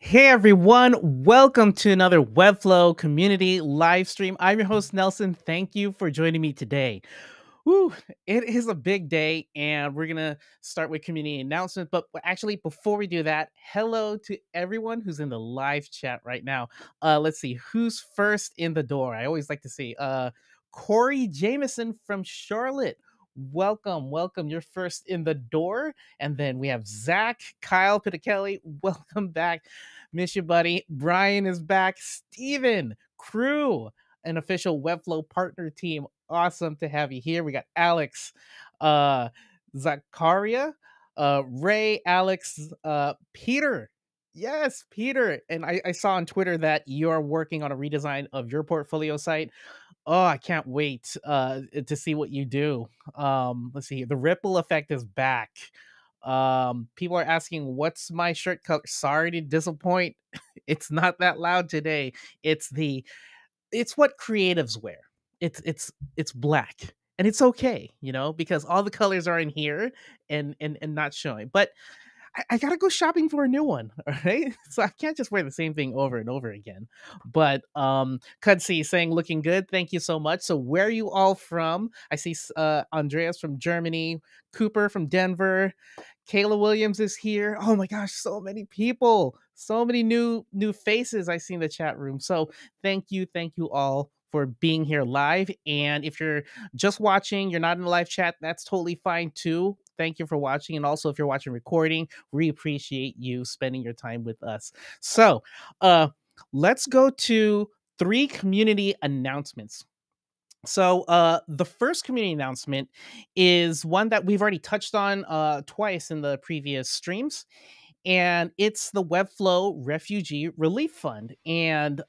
Hey everyone, welcome to another Webflow community live stream. I'm your host Nelson. Thank you for joining me today. Woo, it is a big day and we're gonna start with community announcements, but actually before we do that, hello to everyone who's in the live chat right now. Let's see who's first in the door. I always like to see Corey Jameson from Charlotte. Welcome. You're first in the door. And then we have Zach, Kyle Pitakelli. Welcome back. Miss you, buddy. Brian is back. Steven, crew, an official Webflow partner team. Awesome to have you here. We got Alex, Zakaria, Ray, Alex, Peter. Yes, Peter. And I saw on Twitter that you're working on a redesign of your portfolio site. Oh, I can't wait to see what you do. Let's see. The ripple effect is back. People are asking, what's my shirt color? Sorry to disappoint. It's not that loud today. It's what creatives wear. It's black. And it's okay, you know, because all the colors are in here and not showing. But I gotta go shopping for a new one, all right? So I can't just wear the same thing over and over again. But Kudsi saying, looking good. Thank you so much. So where are you all from? I see Andreas from Germany, Cooper from Denver, Kayla Williams is here. Oh my gosh, so many people. So many new faces I see in the chat room. So thank you all for being here live. And if you're just watching, you're not in the live chat, that's totally fine too. Thank you for watching. And also if you're watching recording, we appreciate you spending your time with us. So let's go to three community announcements. So the first community announcement is one that we've already touched on twice in the previous streams. And it's the Webflow Refugee Relief Fund. And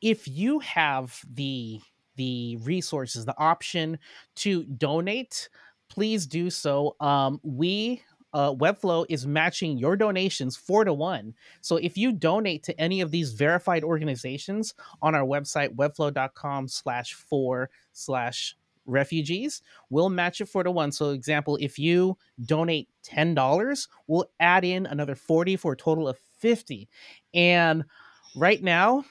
if you have the resources, the option to donate, please do so. Webflow is matching your donations 4-to-1. So if you donate to any of these verified organizations on our website, webflow.com/4/refugees, we'll match it 4-to-1. So example, if you donate $10, we'll add in another 40 for a total of 50. And right now,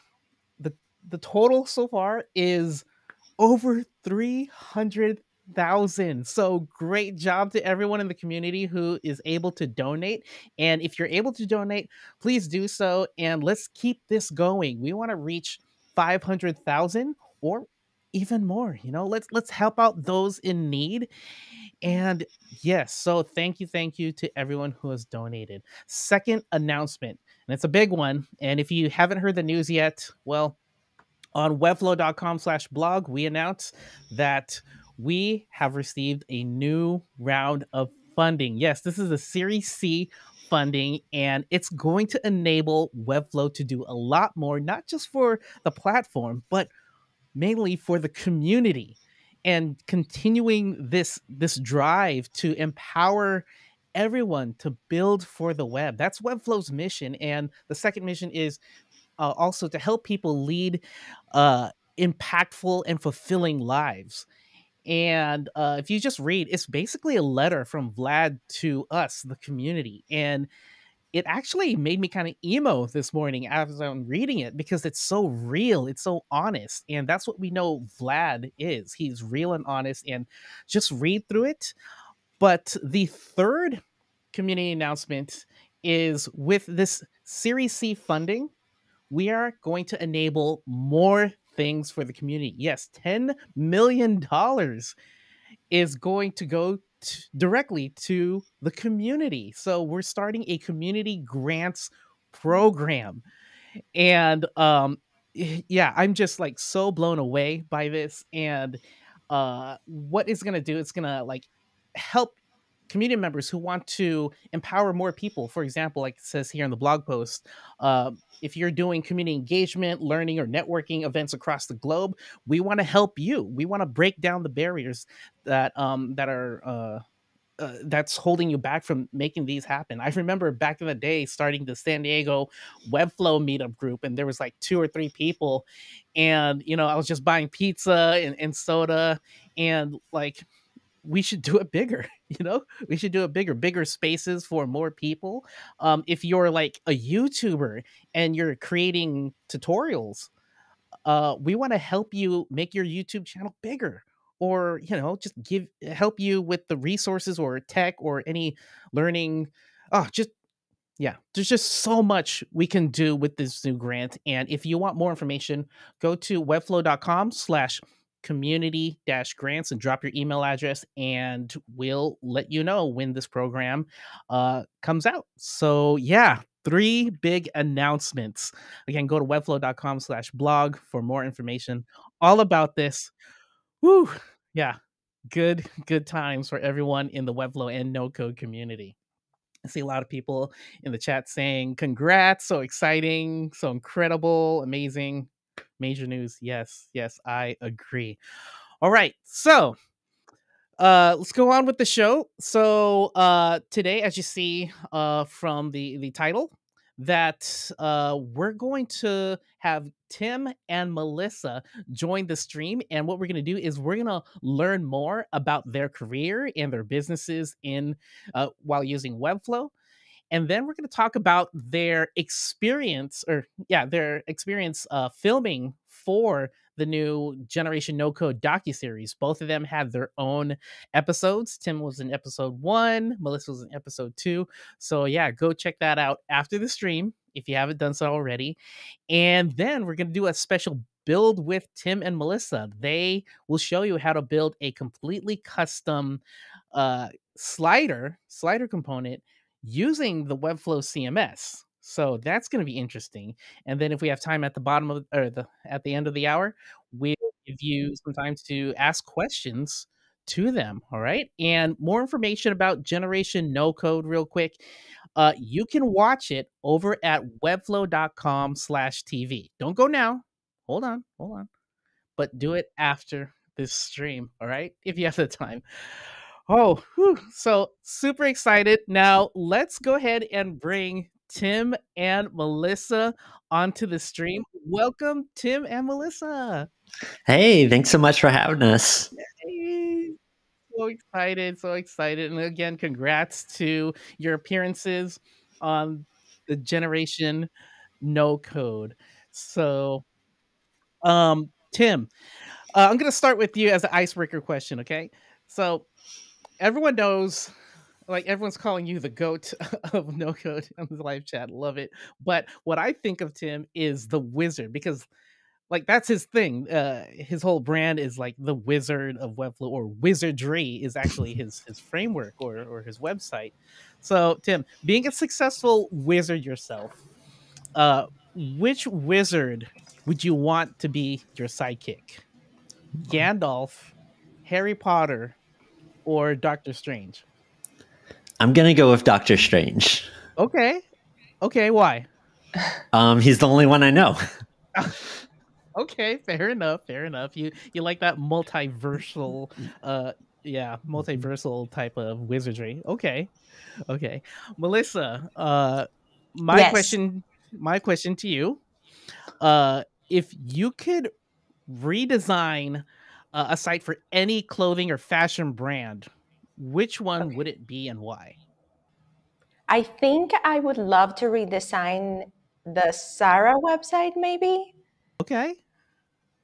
the total so far is over 300,000. So great job to everyone in the community who is able to donate. And if you're able to donate, please do so. And let's keep this going. We want to reach 500,000 or even more, you know, let's help out those in need. And yes, so thank you to everyone who has donated. Second announcement, and it's a big one. And if you haven't heard the news yet, well, on webflow.com/blog, we announced that we have received a new round of funding. Yes, this is a Series C funding, and it's going to enable Webflow to do a lot more, not just for the platform, but mainly for the community and continuing this drive to empower everyone to build for the web. That's Webflow's mission. And the second mission is also to help people lead impactful and fulfilling lives. And if you just read, it's basically a letter from Vlad to us, the community. And it actually made me kind of emo this morning as I'm reading it, because it's so real. It's so honest. And that's what we know Vlad is. He's real and honest, and just read through it. But the third community announcement is, with this Series C funding, we are going to enable more things for the community. Yes, $10 million is going to go directly to the community. So we're starting a community grants program. And yeah, I'm just like so blown away by this. And what it's going to do, it's going to like help community members who want to empower more people. For example, like it says here in the blog post, if you're doing community engagement, learning, or networking events across the globe, we want to help you. We want to break down the barriers that that's holding you back from making these happen. I remember back in the day starting the San Diego Webflow meetup group, and there was like 2 or 3 people, and you know, I was just buying pizza and soda, and like we should do it bigger, you know? We should do it bigger, bigger spaces for more people. If you're like a YouTuber and you're creating tutorials, we want to help you make your YouTube channel bigger, or, you know, just help you with the resources or tech or any learning. Oh, just, yeah, there's just so much we can do with this new grant. And if you want more information, go to webflow.com/community-grants and drop your email address, and we'll let you know when this program comes out. So yeah, 3 big announcements. Again, go to webflow.com/blog for more information all about this. Woo! Yeah, good times for everyone in the Webflow and no-code community. I see a lot of people in the chat saying, congrats, so exciting, so incredible, amazing. Major news. Yes, yes, I agree. All right, so let's go on with the show. So today, as you see from the title, that we're going to have Tim and Melissa join the stream. And what we're going to do is we're going to learn more about their career and their businesses in while using Webflow. And then we're going to talk about their experience, or yeah, their experience filming for the new Generation No-Code docuseries. Both of them had their own episodes. Tim was in episode 1, Melissa was in episode 2. So yeah, go check that out after the stream if you haven't done so already. And then we're going to do a special build with Tim and Melissa. They will show you how to build a completely custom slider component using the Webflow CMS. So that's going to be interesting. And then if we have time at the bottom of, or at the end of the hour, we'll give you some time to ask questions to them. All right. And more information about Generation No-Code real quick. You can watch it over at webflow.com/TV. Don't go now. Hold on. But do it after this stream. All right. If you have the time. Oh, whew. So super excited. Now let's go ahead and bring Tim and Melissa onto the stream. Welcome, Tim and Melissa. Hey, thanks so much for having us. Hey. So excited. And again, congrats to your appearances on the Generation No-Code. So, Tim, I'm going to start with you as an icebreaker question, okay? So everyone knows, like, everyone's calling you the GOAT of no-code on the live chat. Love it. But what I think of Tim is the wizard, because, like, that's his thing. His whole brand is, like, the wizard of Webflow, or Wizardry is actually his framework or his website. So, Tim, being a successful wizard yourself, which wizard would you want to be your sidekick? Gandalf, Harry Potter, or Doctor Strange? I'm going to go with Doctor Strange. Okay. Okay, why? He's the only one I know. Okay, fair enough, fair enough. You like that multiversal, multiversal type of wizardry. Okay. Okay. Melissa, my question to you, if you could redesign a site for any clothing or fashion brand, which one would it be and why? I think I would love to redesign the Zara website, maybe. Okay.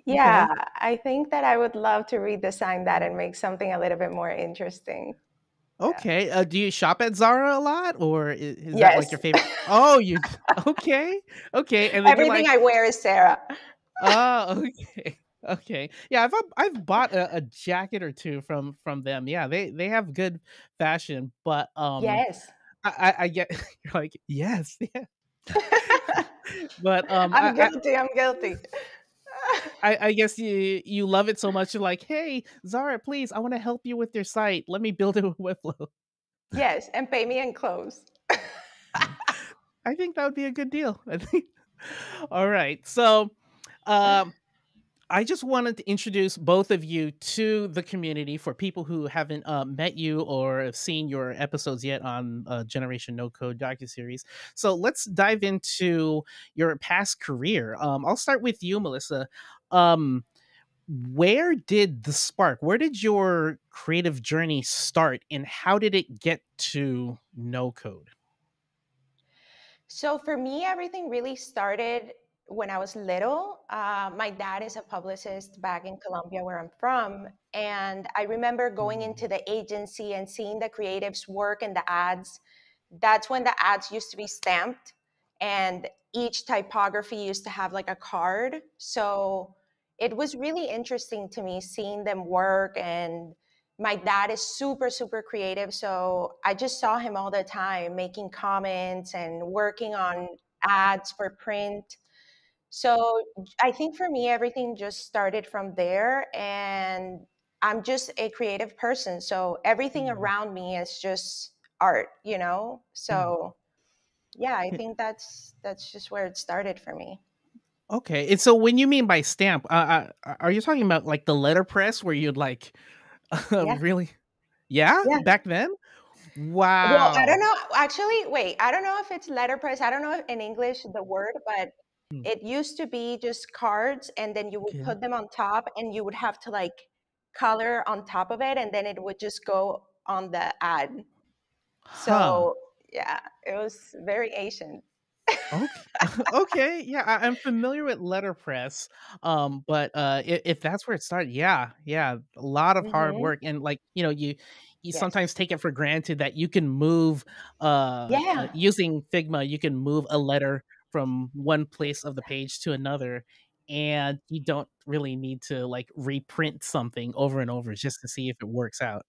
Yeah, okay. I think that I would love to redesign that and make something a little bit more interesting. Okay. Yeah. Do you shop at Zara a lot, or is yes, that like your favorite? Oh, you. Okay. Okay. And then everything I wear is Zara. Oh, okay. Okay. Yeah, I've bought a jacket or two from them. Yeah, they have good fashion, but yes, I get, you're like, yes, yeah. But I'm guilty. I guess you love it so much. You're like, hey, Zara, please, I want to help you with your site. Let me build it with Webflow. Yes, and pay me in clothes. I think that would be a good deal. I think. All right, so. I just wanted to introduce both of you to the community for people who haven't met you or have seen your episodes yet on Generation No-Code docuseries. So let's dive into your past career. I'll start with you, Melissa. where did the spark, where did your creative journey start, and how did it get to no code? So for me, everything really started when I was little. My dad is a publicist back in Colombia, where I'm from. And I remember going into the agency and seeing the creatives work in the ads. That's when the ads used to be stamped, and each typography used to have like a card. So it was really interesting to me seeing them work. And my dad is super, super creative. So I just saw him all the time making comments and working on ads for print. So I think for me, everything just started from there. And I'm just a creative person. So everything around me is just art, you know? So yeah, I think that's just where it started for me. Okay. And so when you mean by stamp, are you talking about like the letterpress where you'd like really? Yeah? Back then? Wow. Well, I don't know. Actually, wait, I don't know if it's letterpress. I don't know in English the word, but it used to be just cards, and then you would put them on top, and you would have to like color on top of it, and then it would just go on the ad. So yeah, it was very ancient. Okay. Yeah, I'm familiar with letterpress, but if that's where it started, yeah, a lot of hard work, and like, you know, you sometimes take it for granted that you can move using Figma, you can move a letter from one place of the page to another, and you don't really need to like reprint something over and over just to see if it works out.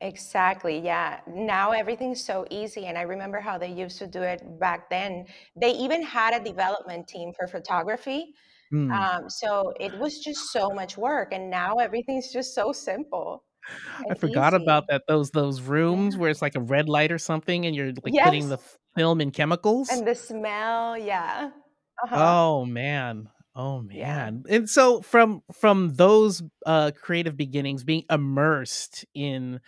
Exactly, yeah. Now everything's so easy, and I remember how they used to do it back then. They even had a development team for photography. So it was just so much work, and now everything's just so simple. I forgot about that. Those rooms where it's like a red light or something, and you're like putting the film and chemicals and the smell. Yeah. Oh man. And so from those creative beginnings, being immersed in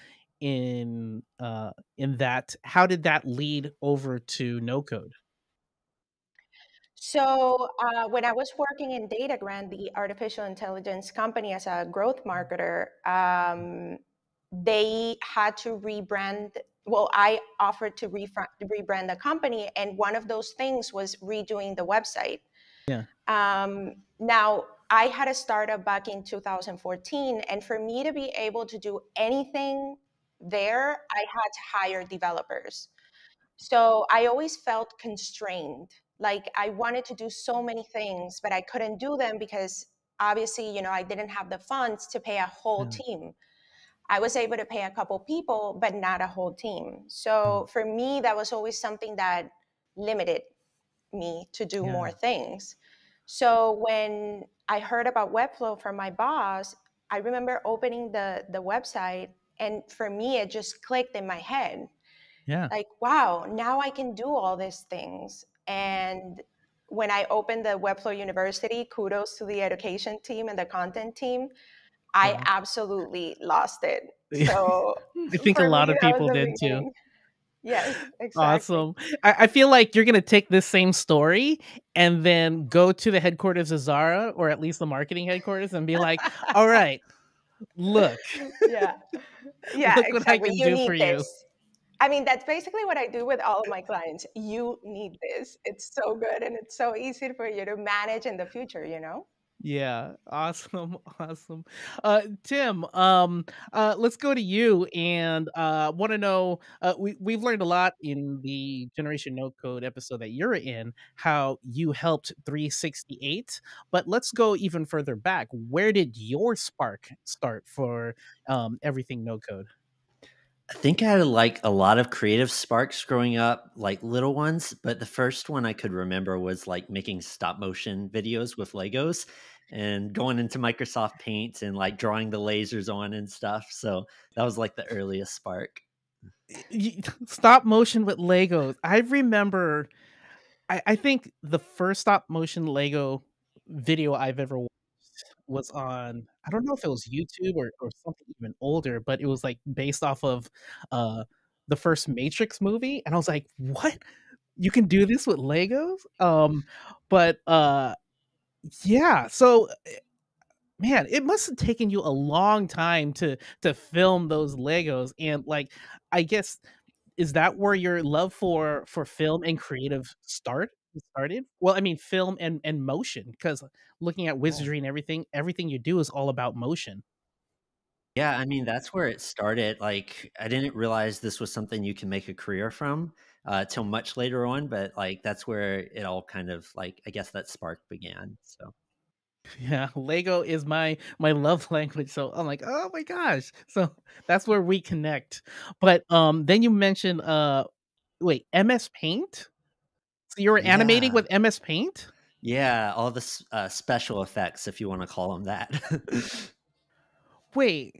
that, how did that lead over to no code? So when I was working in Datagrand, the artificial intelligence company, as a growth marketer, they had to rebrand. Well, I offered to rebrand the company, and one of those things was redoing the website. Yeah. Now, I had a startup back in 2014, and for me to be able to do anything there, I had to hire developers. So I always felt constrained. Like, I wanted to do so many things, but I couldn't do them because obviously, you know, I didn't have the funds to pay a whole team. I was able to pay a couple people, but not a whole team. So for me, that was always something that limited me to do more things. So when I heard about Webflow from my boss, I remember opening the website, and for me, it just clicked in my head. Yeah. Like, wow, now I can do all these things. And when I opened the Webflow University, kudos to the education team and the content team, I absolutely lost it. So I think a lot of people did too. Yes, exactly. Awesome. I feel like you're going to take this same story and then go to the headquarters of Zara, or at least the marketing headquarters, and be like, all right, look. Yeah, look what I can do for you. I mean, that's basically what I do with all of my clients. You need this. It's so good, and it's so easy for you to manage in the future, you know? Yeah. Awesome. Tim, let's go to you, and want to know, we've learned a lot in the Generation No Code episode that you're in, how you helped 368, but let's go even further back. Where did your spark start for everything no code? I think I had like a lot of creative sparks growing up, like little ones, but the first one I could remember was like making stop motion videos with Legos and going into Microsoft Paint and like drawing the lasers on and stuff. So that was like the earliest spark. Stop motion with Legos. I remember, I think the first stop motion Lego video I've ever watched was on, I don't know if it was YouTube or something even older, but it was like based off of the first Matrix movie. And I was like, what? You can do this with Legos? But yeah, so man, it must have taken you a long time to film those Legos. And like, I guess, is that where your love for film and creative started? Well, I mean, film and motion, because looking at Wizardry and everything you do is all about motion. Yeah, I mean, that's where it started. Like, I didn't realize this was something you can make a career from till much later on, but like, that's where it all kind of, like, I guess that spark began. So yeah, Lego is my love language. So I'm like, oh my gosh. So that's where we connect. But then you mentioned, wait, MS Paint? So you were animating with MS Paint? Yeah, all the special effects, if you want to call them that. Wait,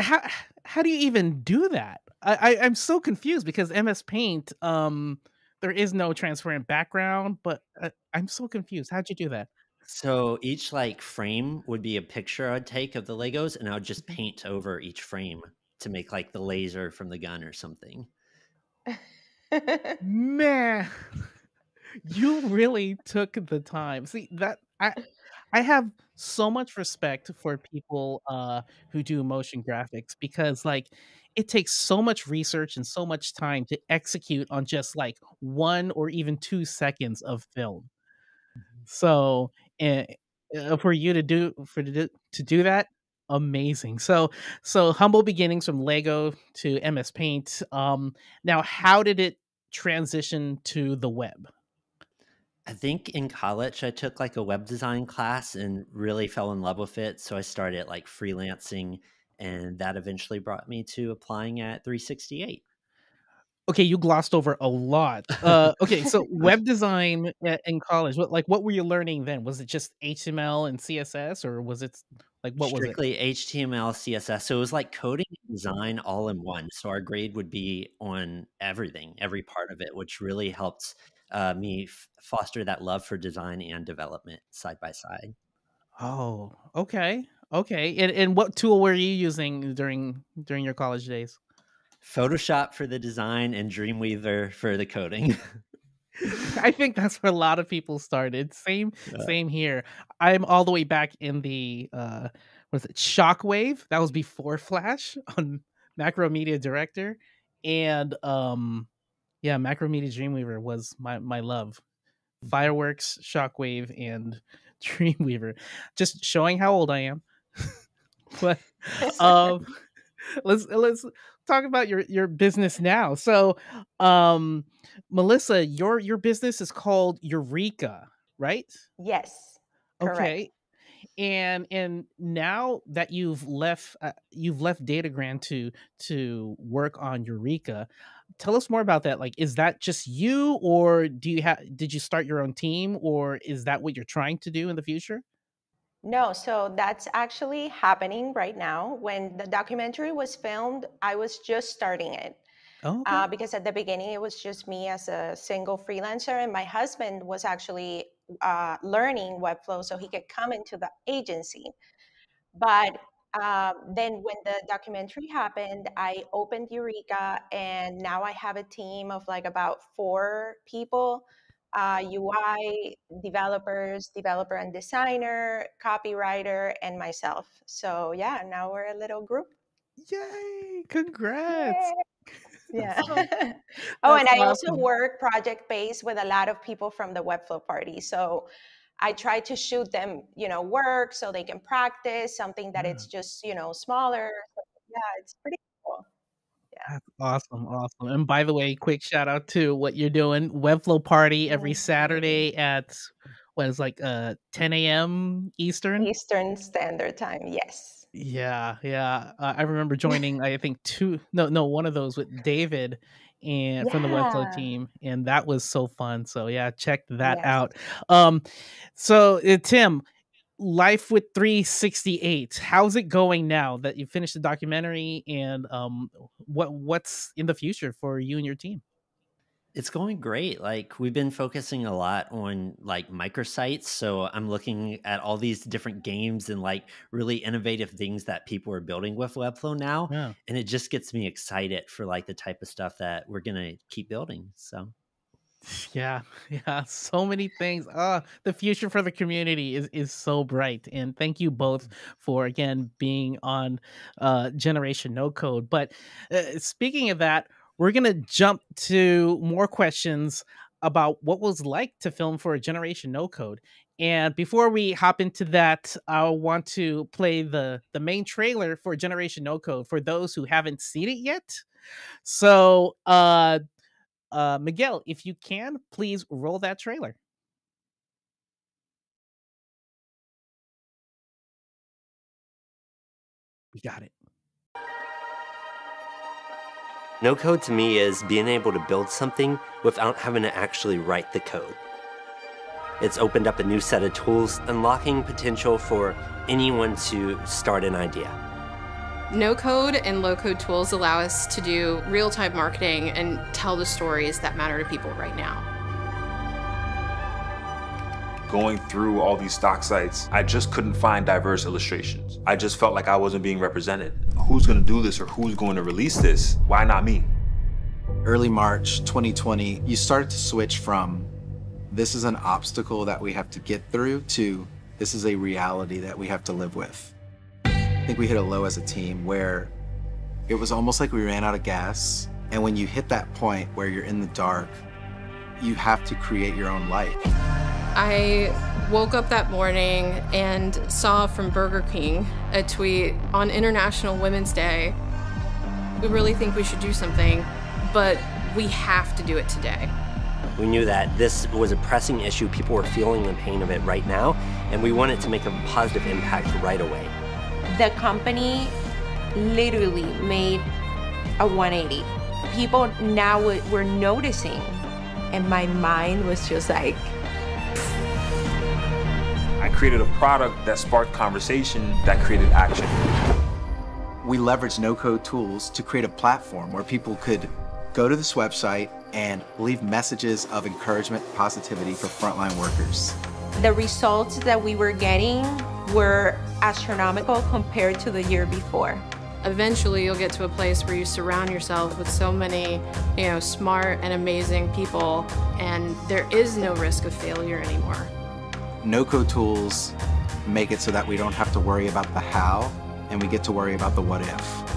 how do you even do that? I'm so confused because MS Paint, there is no transparent background, but I'm so confused. How'd you do that? So each like frame would be a picture I'd take of the Legos, and I would just paint over each frame to make like the laser from the gun or something. Man, you really took the time. See that I have so much respect for people who do motion graphics, because like it takes so much research and so much time to execute on just like 1 or even 2 seconds of film. So for you to do that, amazing. So humble beginnings from Lego to MS Paint. Now, how did it transition to the web? I think in college I took like a web design class and really fell in love with it. So I started like freelancing, and that eventually brought me to applying at 368. Okay, you glossed over a lot. Okay, so web design in college, what were you learning then? Was it just HTML and CSS, or was it like what was it? Strictly HTML, CSS. So it was like coding and design all in one. So our grade would be on everything, every part of it, which really helped me foster that love for design and development side by side. Oh, okay. Okay. And what tool were you using during your college days? Photoshop for the design and Dreamweaver for the coding. I think that's where a lot of people started. Same here. I'm all the way back in the Shockwave. That was before Flash on Macromedia Director, and yeah, Macromedia Dreamweaver was my love. Fireworks, Shockwave, and Dreamweaver. Just showing how old I am. But let's talk about your business now. So Melissa, your business is called Eureka, right? Yes, correct. Okay, and now that you've left Datagrand to work on Eureka, tell us more about that. Like, is that just you, or did you start your own team, or is that what you're trying to do in the future? No, so that's actually happening right now. When the documentary was filmed, I was just starting it. Oh, okay. Because at the beginning, it was just me as a single freelancer, and my husband was actually learning Webflow so he could come into the agency. But then when the documentary happened, I opened Eureka, and now I have a team of like about 4 people. UI, developer and designer, copywriter, and myself. So yeah, now we're a little group. Yay! Congrats! Yay. Yeah. Oh, and awesome. I also work project-based with a lot of people from the Webflow Party. So I try to shoot them, work so they can practice something that it's just, smaller. So, yeah, it's pretty cool. That's awesome. And by the way, quick shout out to what you're doing, Webflow Party every Saturday at 10 a.m. Eastern Standard Time. Yes. Yeah. I remember joining. I think one of those with David and from the Webflow team, and that was so fun. So yeah, check that out. So Tim, life with 368, how's it going now that you finished the documentary, and what's in the future for you and your team? It's going great. Like, we've been focusing a lot on like microsites. So I'm looking at all these different games and like really innovative things that people are building with Webflow now. Yeah. And it just gets me excited for like the type of stuff that we're going to keep building. So Yeah, so many things. The future for the community is so bright. And thank you both for, again, being on Generation No Code. But speaking of that, we're going to jump to more questions about what was like to film for Generation No Code. And before we hop into that, I want to play the main trailer for Generation No Code for those who haven't seen it yet. So, Miguel, if you can, please roll that trailer. We got it. No code to me is being able to build something without having to actually write the code. It's opened up a new set of tools, unlocking potential for anyone to start an idea. No-code and low-code tools allow us to do real-time marketing and tell the stories that matter to people right now. Going through all these stock sites, I just couldn't find diverse illustrations. I just felt like I wasn't being represented. Who's going to do this, or who's going to release this? Why not me? Early March 2020, you started to switch from this is an obstacle that we have to get through to this is a reality that we have to live with. I think we hit a low as a team where it was almost like we ran out of gas. And when you hit that point where you're in the dark, you have to create your own light. I woke up that morning and saw from Burger King a tweet on International Women's Day. We really think we should do something, but we have to do it today. We knew that this was a pressing issue. People were feeling the pain of it right now, and we wanted to make a positive impact right away. The company literally made a 180. People now were noticing, and my mind was just like... I created a product that sparked conversation, that created action. We leveraged no-code tools to create a platform where people could go to this website and leave messages of encouragement, positivity for frontline workers. The results that we were getting were astronomical compared to the year before. Eventually, you'll get to a place where you surround yourself with so many, smart and amazing people, and there is no risk of failure anymore. No-code tools make it so that we don't have to worry about the how, and we get to worry about the what if.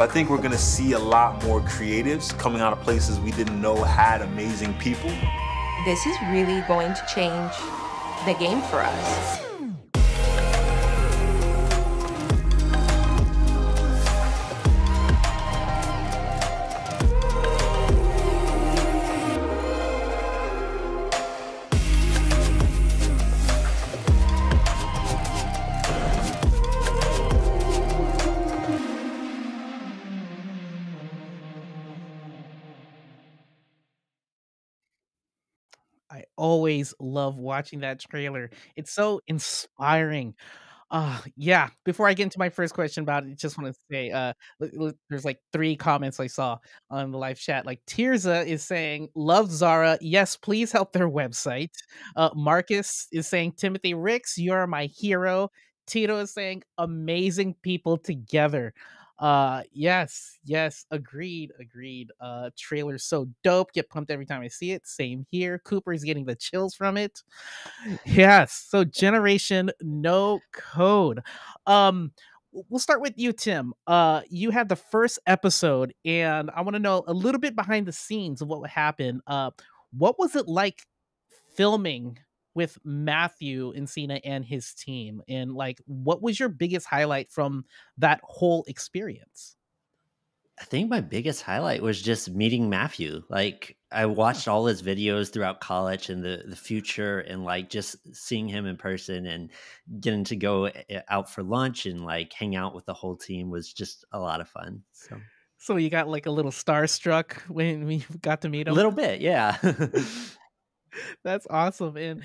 I think we're going to see a lot more creatives coming out of places we didn't know had amazing people. This is really going to change the game for us. Always love watching that trailer. It's so inspiring. Yeah, before I get into my first question about it, just want to say there's like 3 comments I saw on the live chat. Like Tirza is saying, love Zara. Yes, please help their website. Marcus is saying, Timothy Ricks, you're my hero. Tito is saying, amazing people together. Yes, agreed. Trailer's so dope. Get pumped every time I see it. Same here. Cooper's getting the chills from it. Yes, so Generation No Code. We'll start with you, Tim. You had the first episode, and I want to know a little bit behind the scenes of what would happen. What was it like filming with Matthew Encina and his team? And like, what was your biggest highlight from that whole experience? I think my biggest highlight was just meeting Matthew. Like, I watched all his videos throughout college and the future, and like just seeing him in person and getting to go out for lunch and like hang out with the whole team was just a lot of fun. So you got like a little starstruck when we got to meet him? A little bit, yeah. That's awesome. And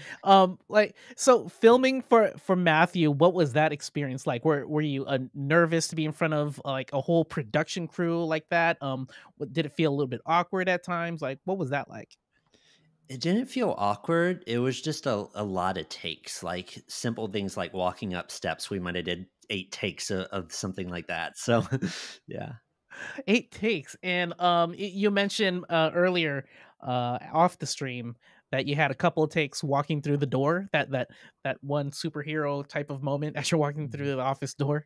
like, so filming for Matthew, what was that experience like? Were you nervous to be in front of like a whole production crew like that? Did it feel a little bit awkward at times? Like, what was that like? It didn't feel awkward. It was just a lot of takes, like simple things like walking up steps. We might have did 8 takes of something like that. So yeah. 8 takes. And you mentioned earlier off the stream that you had a couple of takes walking through the door, that one superhero type of moment as you're walking through the office door.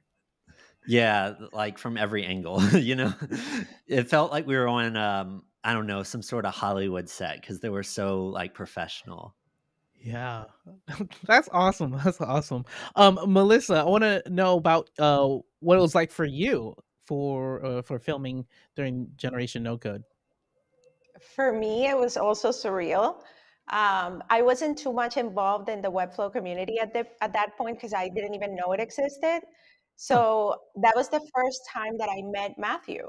Yeah, like from every angle, you know, it felt like we were on, I don't know, some sort of Hollywood set because they were so like professional. Yeah, that's awesome. That's awesome. Melissa, I want to know about what it was like for you for filming during Generation No-Code. For me, it was also surreal. I wasn't too much involved in the Webflow community at that point because I didn't even know it existed. So that was the first time that I met Matthew,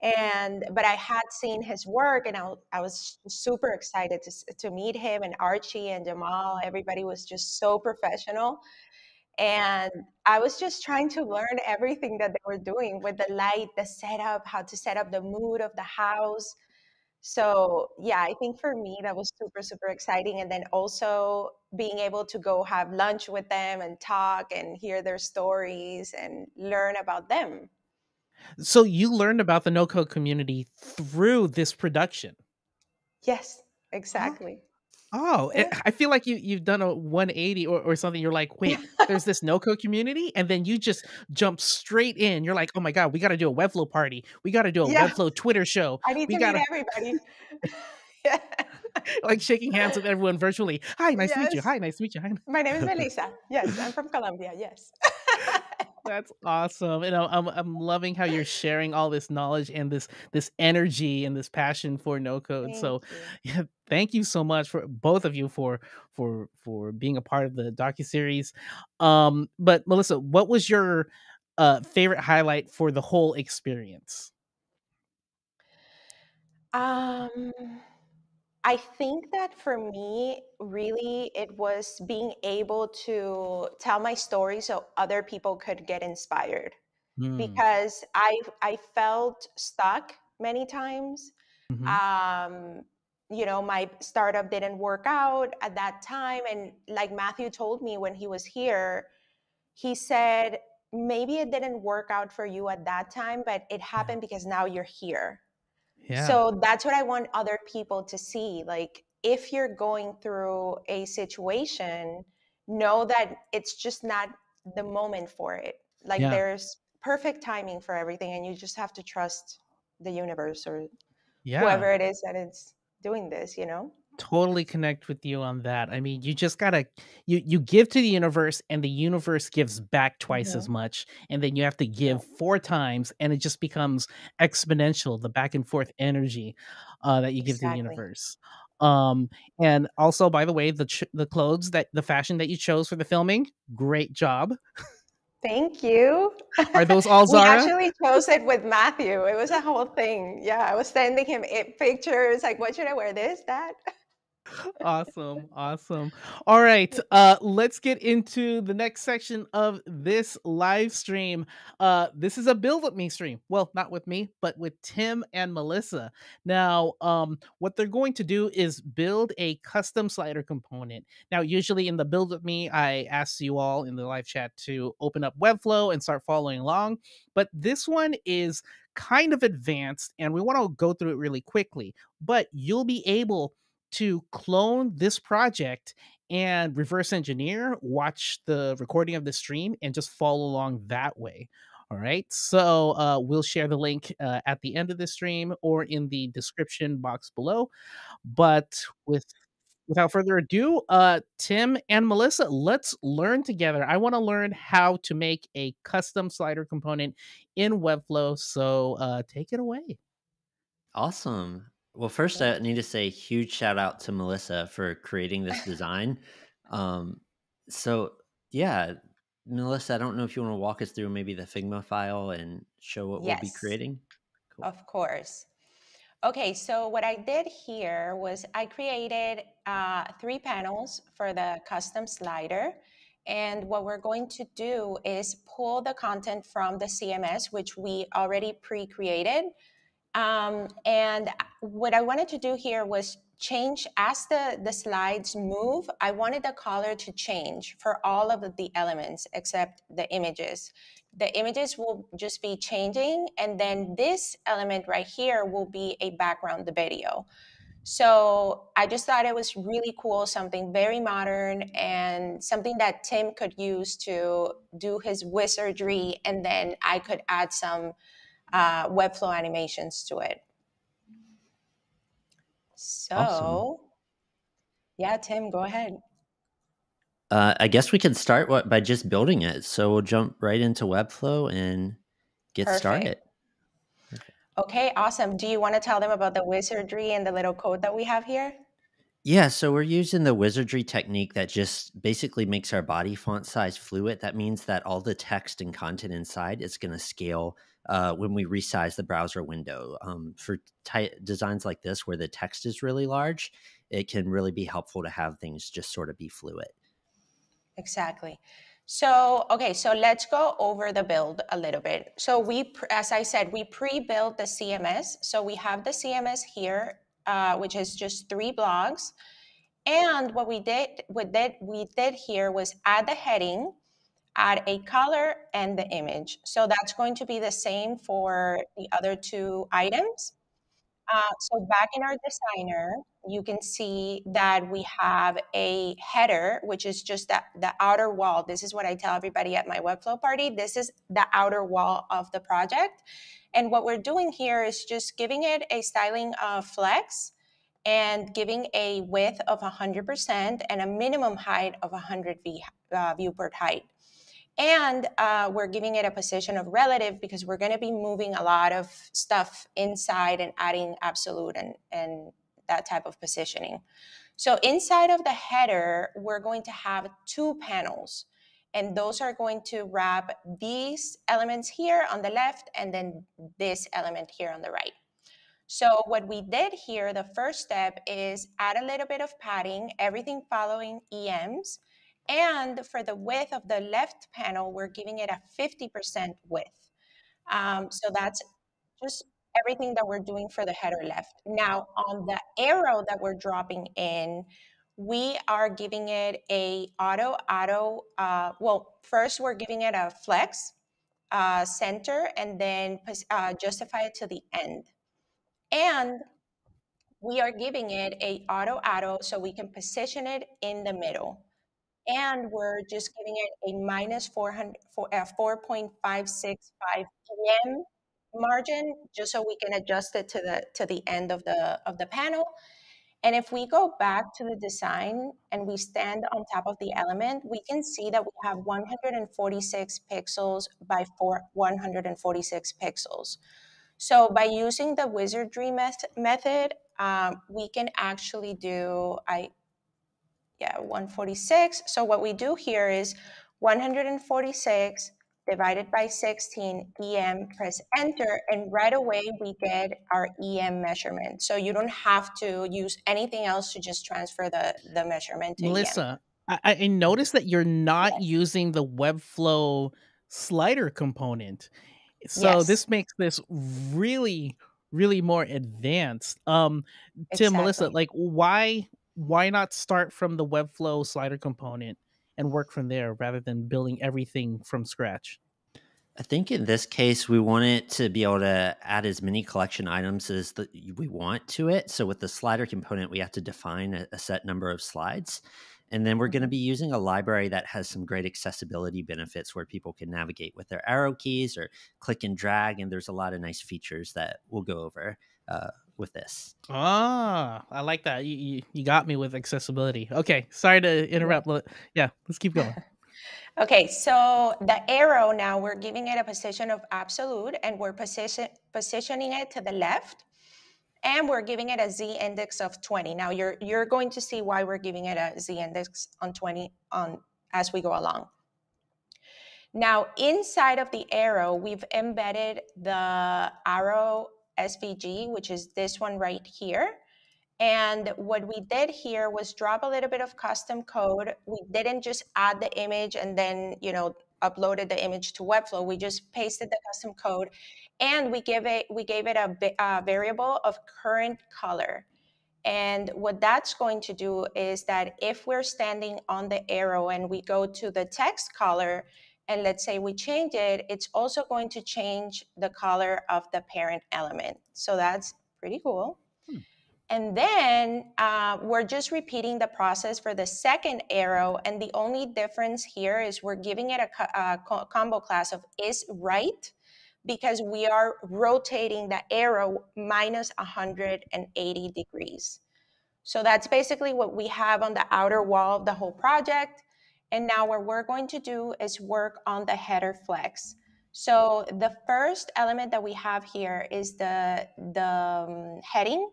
but I had seen his work, and I was super excited to meet him, and Archie and Jamal. Everybody was just so professional, and I was just trying to learn everything that they were doing with the light, the setup, how to set up the mood of the house. So yeah, I think for me that was super, super exciting. And then also being able to go have lunch with them and talk and hear their stories and learn about them. So you learned about the no-code community through this production? Yes, exactly. Oh, yeah. I feel like you've done a 180 or something. You're like, wait, there's this no-code community? And then you just jump straight in. You're like, oh my God, we got to do a Webflow party. We got to do a Webflow Twitter show. I need to meet everybody. Yeah. Like shaking hands with everyone virtually. Hi, nice to meet you. Hi, nice to meet you. Hi. My name is Melissa. Yes, I'm from Colombia. Yes. That's awesome. And I'm loving how you're sharing all this knowledge and this energy and this passion for no code. So yeah, thank you so much for both of you for being a part of the docuseries. But Melissa, what was your favorite highlight for the whole experience? I think that for me, really, it was being able to tell my story so other people could get inspired, because I felt stuck many times. You know, my startup didn't work out at that time. And like Matthew told me when he was here, he said, maybe it didn't work out for you at that time, but it happened because now you're here. Yeah. So that's what I want other people to see. Like, if you're going through a situation, know that it's just not the moment for it. Like, there's perfect timing for everything, and you just have to trust the universe or whoever it is that is doing this, you know? Totally connect with you on that. I mean, you just gotta, you give to the universe, and the universe gives back twice as much, and then you have to give 4 times, and it just becomes exponential, the back and forth energy that you give to the universe. And also, by the way, the clothes, the fashion that you chose for the filming, great job. Thank you. Are those all Zara? We actually chose it with Matthew. It was a whole thing. Yeah, I was sending him pictures like, what should I wear, this, that? Awesome. Awesome. All right. Let's get into the next section of this live stream. This is a build with me stream. Well, not with me, but with Tim and Melissa. Now, what they're going to do is build a custom slider component. Now, usually in the build with me, I ask you all in the live chat to open up Webflow and start following along. But this one is kind of advanced, and we want to go through it really quickly, but you'll be able to clone this project and reverse engineer, watch the recording of the stream, and just follow along that way. All right, so we'll share the link at the end of the stream or in the description box below. But without further ado, Tim and Melissa, let's learn together. I wanna learn how to make a custom slider component in Webflow, so take it away. Awesome. Well, first, I need to say a huge shout out to Melissa for creating this design. So, yeah, Melissa, I don't know if you want to walk us through maybe the Figma file and show what we'll be creating. Cool. Of course. Okay, so what I did here was I created 3 panels for the custom slider. And what we're going to do is pull the content from the CMS, which we already pre-created. And what I wanted to do here was change, as the slides move, I wanted the color to change for all of the elements except the images. The images will just be changing, and then this element right here will be a background, the video. So I just thought it was really cool, something very modern and something that Tim could use to do his wizardry, and then I could add some Webflow animations to it. So, awesome. Yeah, Tim, go ahead. I guess we can start by just building it. So we'll jump right into Webflow and get started. Okay, awesome. Do you want to tell them about the wizardry and the little code that we have here? Yeah, so we're using the wizardry technique that just basically makes our body font size fluid. That means that all the text and content inside is going to scale when we resize the browser window. For designs like this where the text is really large, it can really be helpful to have things just sort of be fluid. Exactly. So, okay, so let's go over the build a little bit. So we, as I said, we pre-built the CMS. So we have the CMS here, which is just 3 blocks. And what we did with that, here was add the heading, add a color, and the image. So that's going to be the same for the other 2 items. So back in our designer, you can see that we have a header, which is just the outer wall. This is what I tell everybody at my Webflow party. This is the outer wall of the project. And what we're doing here is just giving it a styling of flex and giving a width of 100% and a minimum height of 100 viewport height. And we're giving it a position of relative because we're going to be moving a lot of stuff inside and adding absolute and that type of positioning. So inside of the header, we're going to have 2 panels, and those are going to wrap these elements here on the left and then this element here on the right. So what we did here, the first step is add a little bit of padding, everything following EMs. And for the width of the left panel, we're giving it a 50% width. So that's just everything that we're doing for the header left. Now, on the arrow that we're dropping in, we are giving it a first we're giving it a flex, center, and then justify it to the end. And we are giving it a auto, so we can position it in the middle. And we're just giving it a minus 4.565 EM margin, just so we can adjust it to the end of the panel. And if we go back to the design and we stand on top of the element, we can see that we have 146 pixels by 146 pixels. So by using the wizardry method, we can actually do 146. So what we do here is 146 divided by 16 EM, press enter, and right away we get our EM measurement. So you don't have to use anything else to just transfer the measurement to Melissa, EM. I noticed that you're not using the Webflow slider component. So this makes this really, really more advanced. Tim, Melissa, like why not start from the Webflow slider component and work from there rather than building everything from scratch? I think in this case, we want it to be able to add as many collection items as we want to it. So with the slider component, we have to define a set number of slides. And then we're going to be using a library that has some great accessibility benefits where people can navigate with their arrow keys or click and drag. And there's a lot of nice features that we'll go over with this. Ah, I like that. You got me with accessibility. Okay, sorry to interrupt. Yeah, let's keep going. Okay, so the arrow now, we're giving it a position of absolute, and we're positioning it to the left, and we're giving it a Z index of 20. Now you're going to see why we're giving it a Z index on 20 as we go along. Now inside of the arrow, we've embedded the arrow SVG, which is this one right here. And what we did here was drop a little bit of custom code. We didn't just add the image and then, uploaded the image to Webflow. We just pasted the custom code, and we gave it a variable of current color. And what that's going to do is that if we're standing on the arrow and we go to the text color, and let's say we change it, it's also going to change the color of the parent element. So that's pretty cool. And then we're just repeating the process for the second arrow. And the only difference here is we're giving it a combo class of is right, because we are rotating the arrow minus 180 degrees. So that's basically what we have on the outer wall of the whole project. And now what we're going to do is work on the header flex. So the first element that we have here is the heading.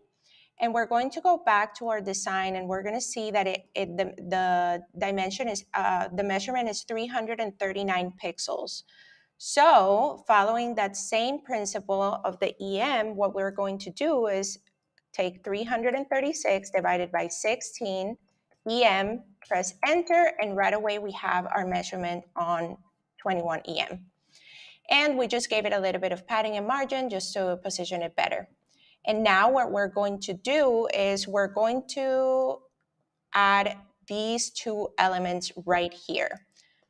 And we're going to go back to our design, and we're going to see that the dimension is, the measurement is 339 pixels. So following that same principle of the EM, what we're going to do is take 336 divided by 16, EM, press enter, and right away we have our measurement on 21 EM. And we just gave it a little bit of padding and margin just to position it better. And now what we're going to do is we're going to add these two elements right here.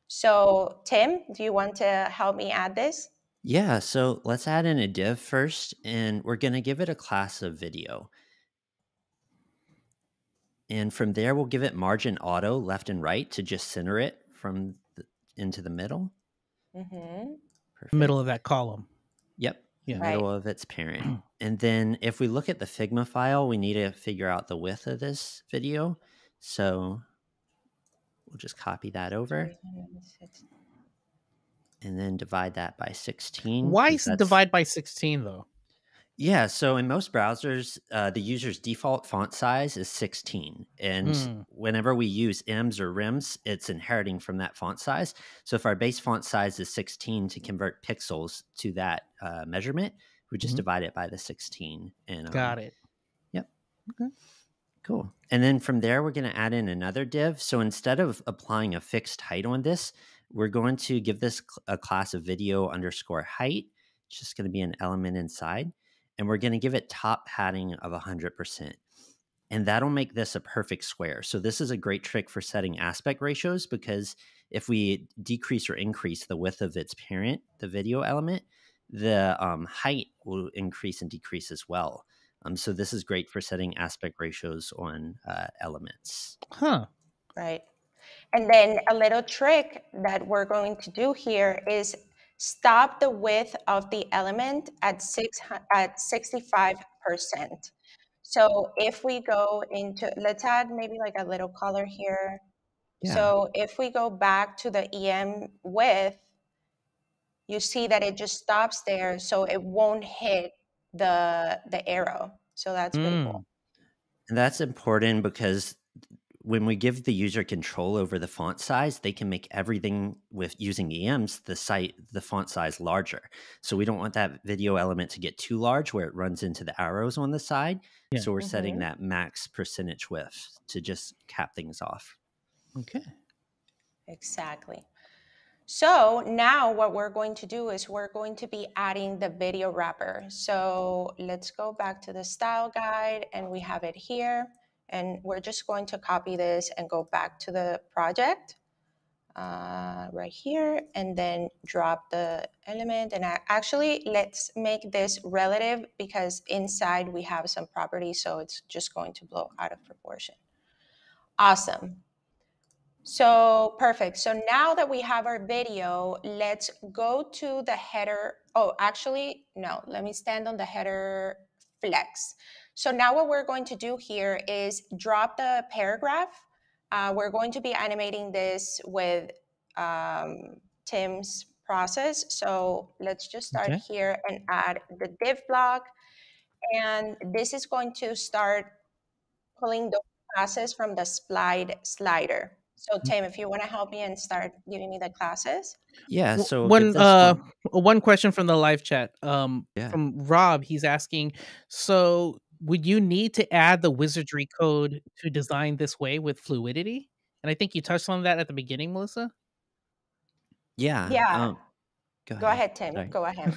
So Tim, do you want to help me add this? Yeah, so let's add in a div first, and we're going to give it a class of video. And from there, we'll give it margin auto left and right to just center it from into the middle. Mm-hmm. Middle of that column. Yep. Yeah. Right. Middle of its parent. And then if we look at the Figma file, we need to figure out the width of this video. So we'll just copy that over and then divide that by 16. Why is it divide by 16 though? Yeah. So in most browsers, the user's default font size is 16. And whenever we use M's or RIMs, it's inheriting from that font size. So if our base font size is 16 to convert pixels to that measurement, we just divide it by the 16. And got it. Yep. Okay. Cool. And then from there, we're going to add in another div. So instead of applying a fixed height on this, we're going to give this a class of video underscore height. It's just going to be an element inside. And we're going to give it top padding of 100%. And that'll make this a perfect square. So this is a great trick for setting aspect ratios, because if we decrease or increase the width of its parent, the video element, the height will increase and decrease as well. So this is great for setting aspect ratios on elements. Huh. Right. And then a little trick that we're going to do here is stop the width of the element at 65%. So if we go into, let's add maybe like a little color here. Yeah. So if we go back to the EM width, you see that it just stops there, so it won't hit the arrow. So that's pretty cool. And that's important because when we give the user control over the font size, they can make everything with using EMs, the font size larger. So we don't want that video element to get too large where it runs into the arrows on the side. Yeah. So we're setting that max percentage width to just cap things off. Okay. Exactly. So now what we're going to do is we're going to be adding the video wrapper. So let's go back to the style guide, and we have it here. And we're just going to copy this and go back to the project right here, and then drop the element. And actually, let's make this relative, because inside we have some properties, so it's just going to blow out of proportion. Awesome. So perfect. So now that we have our video, let's go to the header. Oh, actually, no, let me stand on the header flex. So now what we're going to do here is drop the paragraph. We're going to be animating this with Tim's process. So let's just start here and add the div block. And this is going to start pulling the classes from the Splide slider. So Tim, if you want to help me and start giving me the classes. Yeah. So one question from the live chat from Rob, he's asking, so would you need to add the wizardry code to design this way with fluidity? And I think you touched on that at the beginning, Melissa. Yeah. Yeah. Go ahead, Tim. Sorry. Go ahead.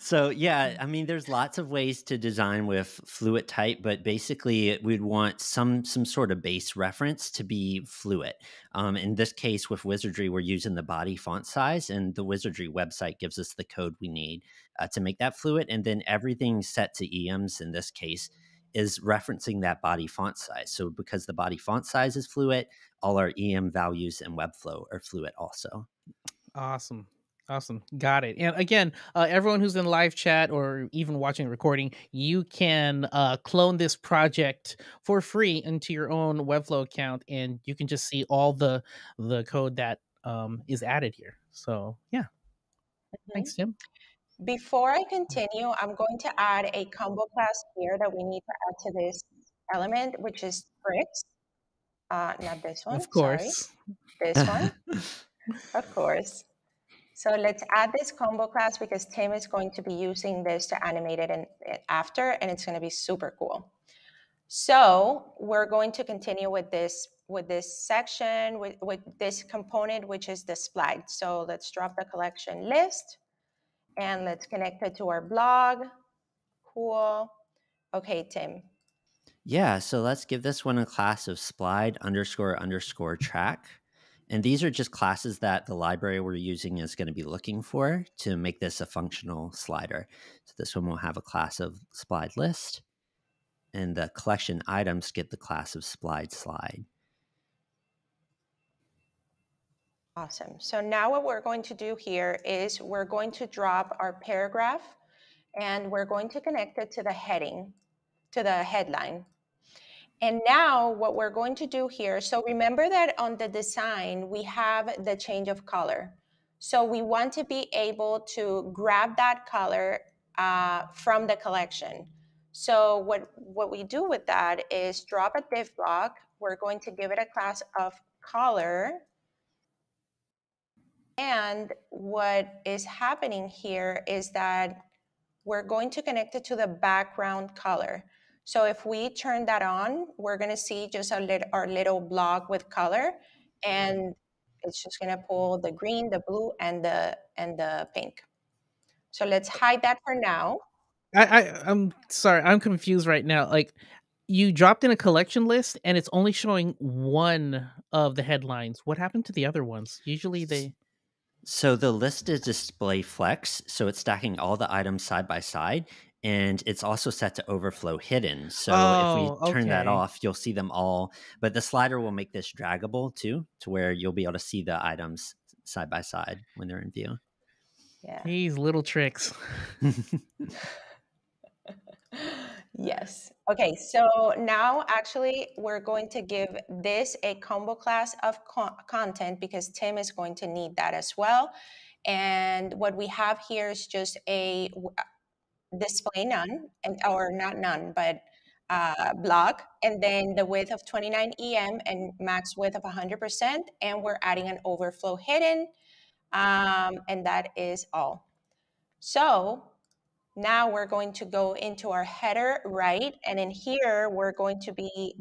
So yeah, I mean, there's lots of ways to design with fluid type, but basically we'd want some sort of base reference to be fluid. In this case with Wizardry, we're using the body font size, and the Wizardry website gives us the code we need to make that fluid. And then everything's set to EMs in this case. is referencing that body font size. So because the body font size is fluid, all our EM values in Webflow are fluid also. Awesome. Awesome. Got it. And again, everyone who's in live chat or even watching the recording, you can clone this project for free into your own Webflow account, and you can just see all the code that is added here. So, yeah. Mm-hmm. Thanks, Tim. Before I continue, I'm going to add a combo class here that we need to add to this element, which is bricks. Not this one. Of course. Sorry. This one. Of course. So let's add this combo class because Tim is going to be using this to animate it after, and it's going to be super cool. So we're going to continue with this section, with this component, which is the Splide. So let's drop the collection list and let's connect it to our blog. Cool. Okay, Tim. Yeah, so let's give this one a class of Splide ___ track. And these are just classes that the library we're using is going to be looking for to make this a functional slider. So this one will have a class of Splide list, and the collection items get the class of Splide slide. Awesome. So now what we're going to do here is we're going to drop our paragraph and we're going to connect it to the heading, to the headline. And now what we're going to do here, so remember that on the design, we have the change of color. So we want to be able to grab that color from the collection. So what we do with that is drop a div block. We're going to give it a class of color. And what is happening here is that we're going to connect it to the background color. So if we turn that on, we're going to see just our little block with color, and it's just going to pull the green, the blue, and the pink. So let's hide that for now. I'm sorry, I'm confused right now. Like, you dropped in a collection list, and it's only showing one of the headlines. What happened to the other ones? Usually they... So the list is display flex, so it's stacking all the items side by side. And it's also set to overflow hidden. So if we turn that off, you'll see them all. But the slider will make this draggable too, to where you'll be able to see the items side by side when they're in view. Yeah. These little tricks. Yes. Okay. So now actually we're going to give this a combo class of content because Tim is going to need that as well. And what we have here is just a... display none, and or not none, but block, and then the width of 29 EM and max width of 100%, and we're adding an overflow hidden, and that is all. So now we're going to go into our header, right? And in here, we're going to be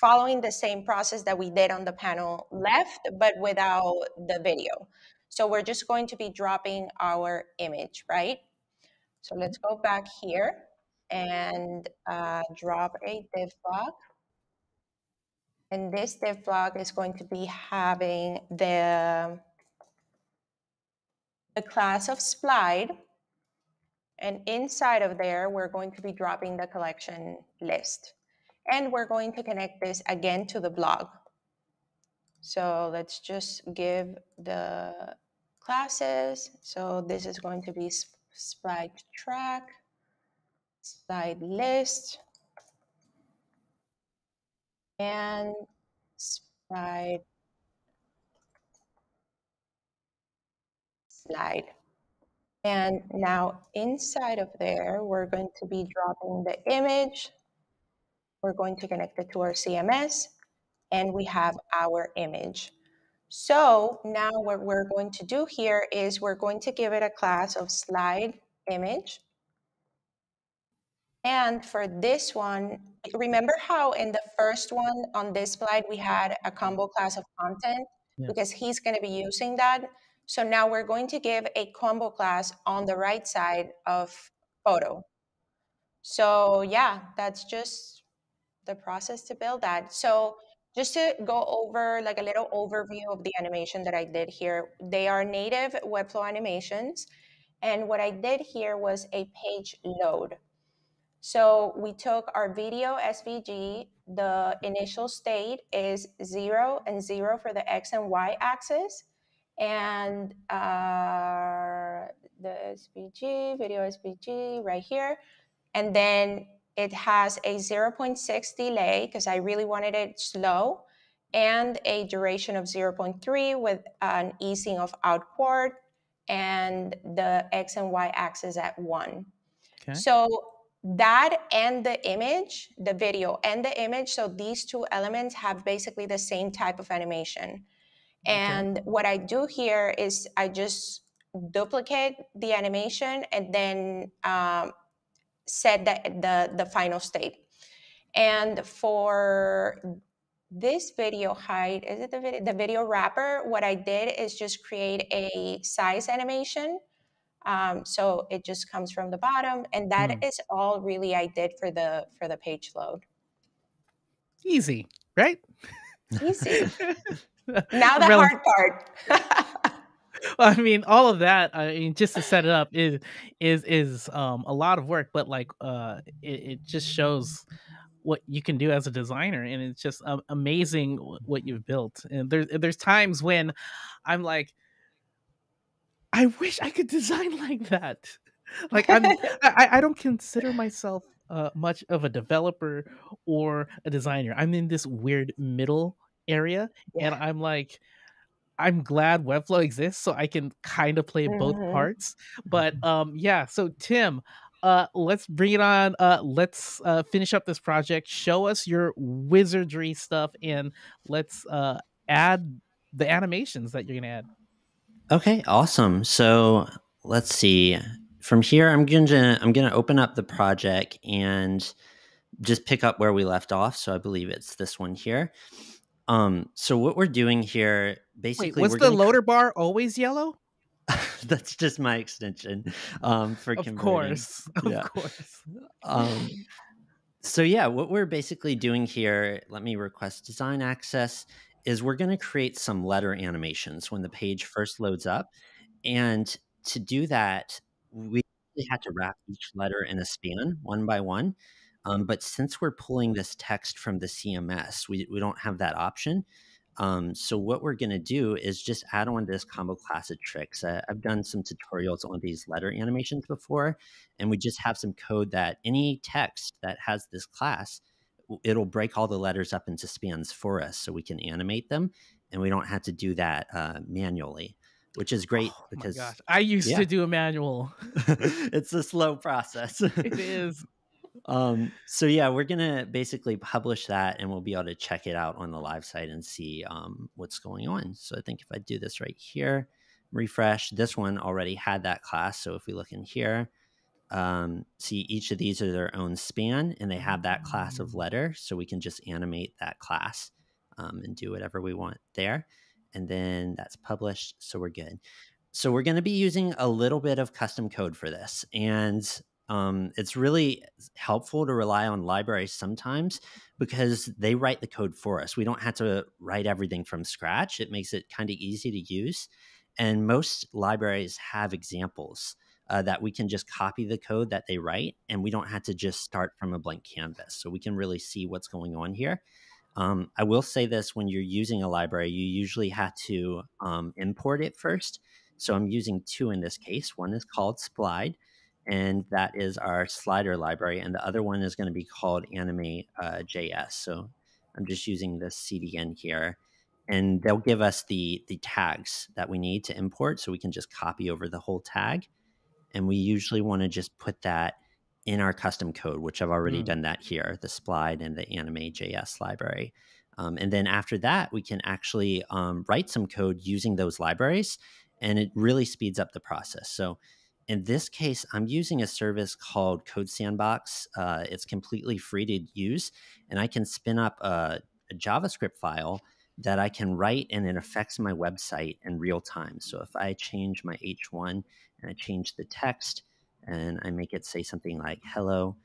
following the same process that we did on the panel left, but without the video. So we're just going to be dropping our image, right? So let's go back here and drop a div block. And this div block is going to be having the class of Splide. And inside of there, we're going to be dropping the collection list. And we're going to connect this again to the blog. So let's just give the classes. So this is going to be Splide track, Splide list, and Splide slide. And now inside of there, we're going to be dropping the image. We're going to connect it to our CMS, and we have our image. So now what we're going to do here is we're going to give it a class of slide image. And for this one, remember how in the first one on this slide, we had a combo class of content? Yeah. Because he's going to be using that. So now we're going to give a combo class on the right side of photo. So yeah, that's just the process to build that. So just to go over like a little overview of the animation that I did here, they are native Webflow animations. And what I did here was a page load. So we took our video SVG, the initial state is 0 and 0 for the X and Y axis. And the SVG, video SVG right here. And then it has a 0.6 delay because I really wanted it slow, and a duration of 0.3 with an easing of outward, and the X and Y axis at 1. Okay. So that and the image, the video and the image, so these two elements have basically the same type of animation. Okay. And what I do here is I just duplicate the animation and then set the final state. And for this video height, is it the video wrapper? What I did is just create a size animation. So it just comes from the bottom, and that is all really I did for the page load. Easy, right? Easy. Now the hard part. Well, I mean, all of that, I mean, just to set it up is a lot of work, but like it just shows what you can do as a designer, and it's just amazing what you've built. And there's times when I'm like, I wish I could design like that. Like I don't consider myself much of a developer or a designer. I'm in this weird middle area, and I'm like, I'm glad Webflow exists so I can kind of play both parts. But yeah, so Tim, let's bring it on. Let's finish up this project. Show us your wizardry stuff, and let's add the animations that you're gonna add. Okay, awesome. So let's see. From here, I'm gonna open up the project and just pick up where we left off. So I believe it's this one here. So what we're doing here, basically, wait, was the loader bar always yellow? That's just my extension for converting. Of course. So yeah, what we're basically doing here, let me request design access, is we're going to create some letter animations when the page first loads up. And to do that, we had to wrap each letter in a span one by one. But since we're pulling this text from the CMS, we don't have that option. So what we're going to do is just add on this combo class of tricks. I've done some tutorials on these letter animations before, and we just have some code that any text that has this class, it'll break all the letters up into spans for us so we can animate them, and we don't have to do that manually, which is great. Oh, because my gosh. I used to do a manual. It's a slow process. It is. So yeah, we're going to basically publish that, and we'll be able to check it out on the live site and see what's going on. So I think if I do this right here, refresh, this one already had that class. So if we look in here, see each of these are their own span, and they have that class of letter, so we can just animate that class and do whatever we want there. And then that's published, so we're good. So we're going to be using a little bit of custom code for this, and it's really helpful to rely on libraries sometimes because they write the code for us. We don't have to write everything from scratch. It makes it kind of easy to use, and most libraries have examples that we can just copy the code that they write, and we don't have to just start from a blank canvas. So we can really see what's going on here. I will say this, when you're using a library, you usually have to import it first. So I'm using two in this case. One is called Splide, and that is our slider library. And the other one is going to be called Anime.js. So I'm just using this CDN here. And they'll give us the tags that we need to import. So we can just copy over the whole tag. And we usually want to just put that in our custom code, which I've already done that here, the Splide and the Anime.js library. And then after that, we can actually write some code using those libraries, and it really speeds up the process. So in this case, I'm using a service called Code Sandbox. It's completely free to use, and I can spin up a JavaScript file that I can write, and it affects my website in real time. So if I change my H1 and I change the text and I make it say something like, hello,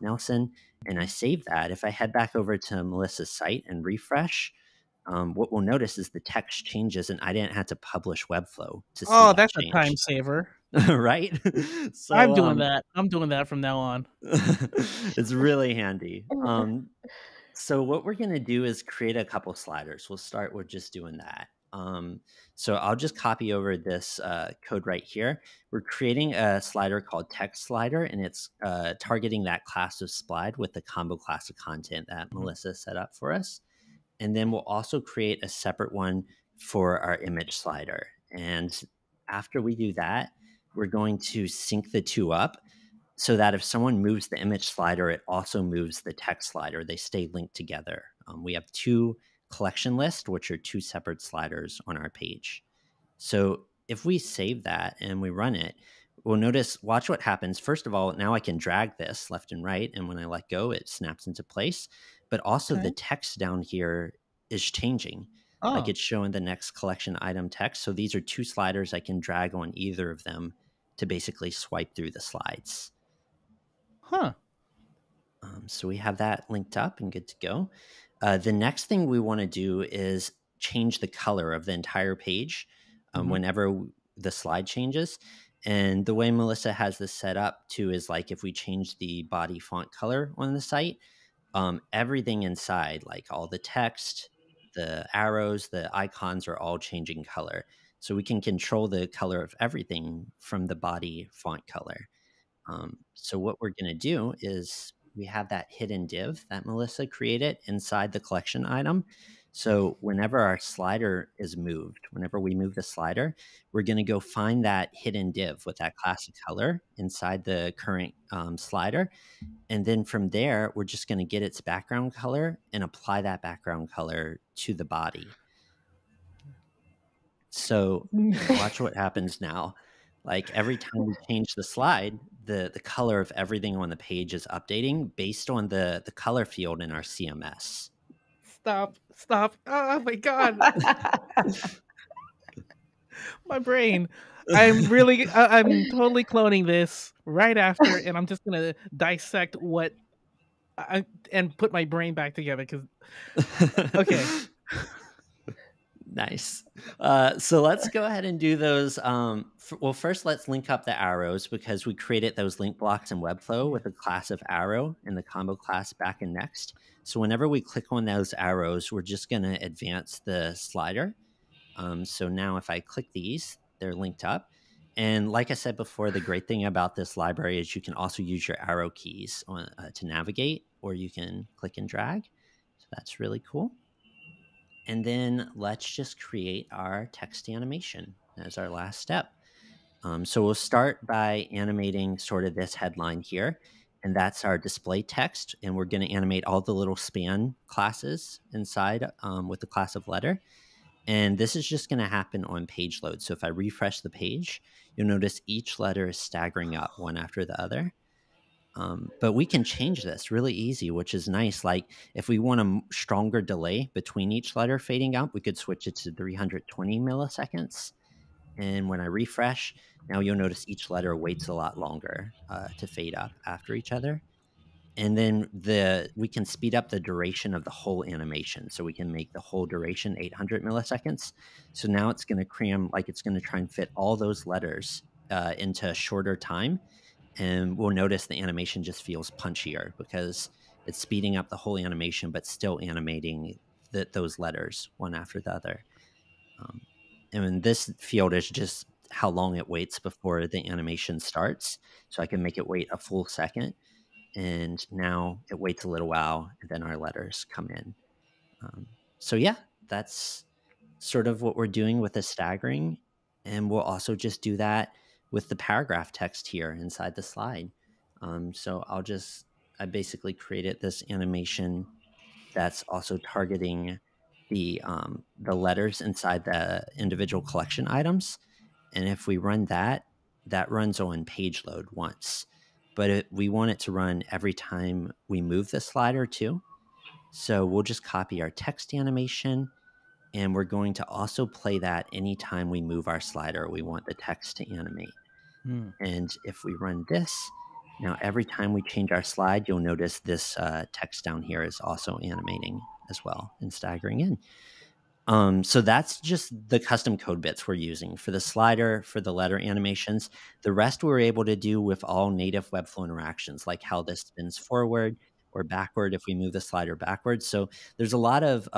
Nelson, and I save that, if I head back over to Melissa's site and refresh, what we'll notice is the text changes, and I didn't have to publish Webflow to see that change. Oh, that's a time saver. right? So I'm doing that. I'm doing that from now on. It's really handy. So what we're going to do is create a couple sliders. We'll start with just doing that. So I'll just copy over this code right here. We're creating a slider called text slider, and it's targeting that class of Splide with the combo class of content that Melissa set up for us. And then we'll also create a separate one for our image slider. And after we do that, we're going to sync the two up so that if someone moves the image slider, it also moves the text slider. They stay linked together. We have two collection lists, which are two separate sliders on our page. So if we save that and we run it, we'll notice, watch what happens. First of all, now I can drag this left and right. And when I let go, it snaps into place. But also the text down here is changing. Like it's showing the next collection item text. So these are two sliders I can drag on either of them to basically swipe through the slides. So we have that linked up and good to go. The next thing we want to do is change the color of the entire page whenever the slide changes. And the way Melissa has this set up too is like if we change the body font color on the site, everything inside, like all the text, the arrows, the icons are all changing color. So we can control the color of everything from the body font color. So what we're going to do is we have that hidden div that Melissa created inside the collection item. So whenever our slider is moved, whenever we move the slider, we're going to go find that hidden div with that class of color inside the current slider. And then from there, we're just going to get its background color and apply that background color to the body. So watch what happens now. Like every time we change the slide, the color of everything on the page is updating based on the color field in our CMS. Stop. Oh my God. My brain. I'm totally cloning this right after. And I'm just going to dissect what and put my brain back together. Okay. Nice. So let's go ahead and do those. Well, first, let's link up the arrows because we created those link blocks in Webflow with a class of arrow and the combo class back and next. So whenever we click on those arrows, we're just going to advance the slider. So now if I click these, they're linked up. And like I said before, the great thing about this library is you can also use your arrow keys on, to navigate, or you can click and drag. So that's really cool. And then let's just create our text animation as our last step. So we'll start by animating sort of this headline here, and that's our display text. And we're going to animate all the little span classes inside with the class of letter. And this is just going to happen on page load. So if I refresh the page, you'll notice each letter is staggering up one after the other. But we can change this really easy, which is nice. Like if we want a stronger delay between each letter fading out, we could switch it to 320 milliseconds. And when I refresh, now you'll notice each letter waits a lot longer to fade up after each other. And then we can speed up the duration of the whole animation. So we can make the whole duration 800 milliseconds. So now it's going to cram, like it's going to try and fit all those letters into a shorter time. And we'll notice the animation just feels punchier because it's speeding up the whole animation, but still animating those letters one after the other. And this field is just how long it waits before the animation starts. So I can make it wait a full second. And now it waits a little while, and then our letters come in. So yeah, that's sort of what we're doing with the staggering. And we'll also just do that with the paragraph text here inside the slide. So I basically created this animation that's also targeting the letters inside the individual collection items. And if we run that, that runs on page load once, but we want it to run every time we move the slider too. So we'll just copy our text animation, and we're going to also play that anytime we move our slider, we want the text to animate. And if we run this, now every time we change our slide, you'll notice this text down here is also animating as well and staggering in. So that's just the custom code bits we're using for the slider, for the letter animations. The rest we're able to do with all native Webflow interactions, like how this spins forward or backward if we move the slider backwards. So there's a lot of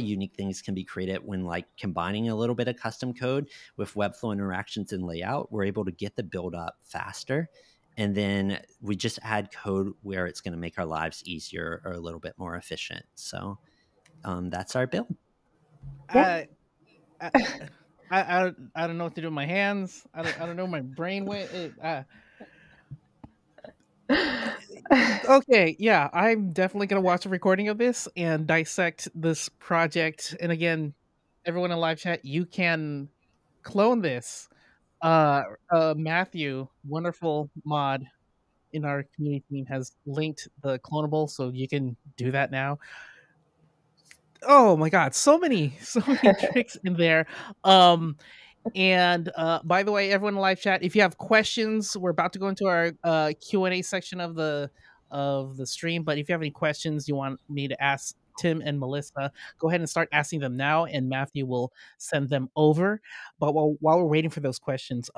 unique things can be created when, like, combining a little bit of custom code with Webflow interactions and layout. We're able to get the build up faster, and then we just add code where it's going to make our lives easier or a little bit more efficient. So that's our build. I don't know what to do with my hands. I don't know my brain went. Okay, yeah, I'm definitely going to watch a recording of this and dissect this project. And again, everyone in live chat, you can clone this. Matthew, wonderful mod in our community team, has linked the clonable, so you can do that now. Oh my god, so many tricks in there. And by the way, everyone in live chat, if you have questions, we're about to go into our Q&A section of the stream, but if you have any questions you want me to ask Tim and Melissa, go ahead and start asking them now, and Matthew will send them over. But while we're waiting for those questions,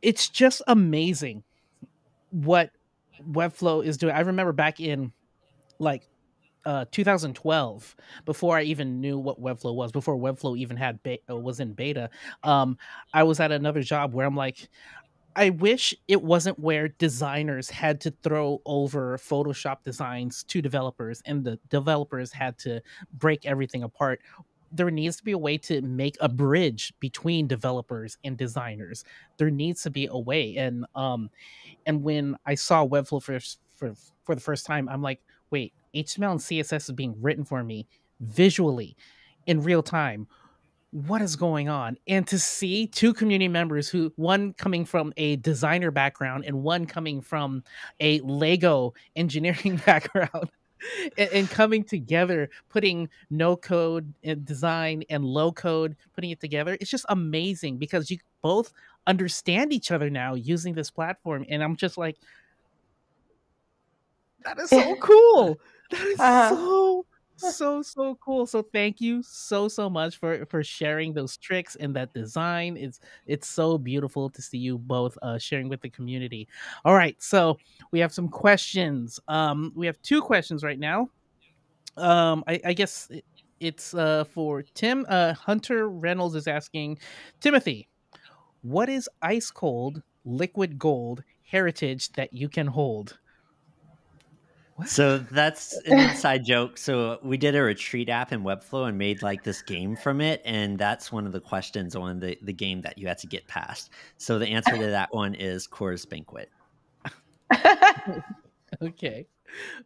it's just amazing what Webflow is doing. I remember back in, like, 2012, before I even knew what Webflow was, before Webflow even had was in beta, I was at another job where I'm like, I wish it wasn't where designers had to throw over Photoshop designs to developers and the developers had to break everything apart. There needs to be a way to make a bridge between developers and designers. There needs to be a way. And when I saw Webflow for the first time, I'm like, wait, HTML and CSS is being written for me visually in real time. What is going on? And to see two community members, who one coming from a designer background and one coming from a Lego engineering background, and coming together, putting no code and design and low code, putting it together. It's just amazing because you both understand each other now using this platform. And I'm just like, that is so cool. That is so cool. So thank you so much for sharing those tricks and that design. It's so beautiful to see you both sharing with the community. All right, so we have some questions. We have two questions right now. I guess it's for Tim. Hunter Reynolds is asking, Timothy, what is ice cold liquid gold heritage that you can hold? So that's an inside joke. So we did a retreat app in Webflow and made, like, this game from it. And that's one of the questions on the game that you had to get past. So the answer to that one is Cora's Banquet. Okay.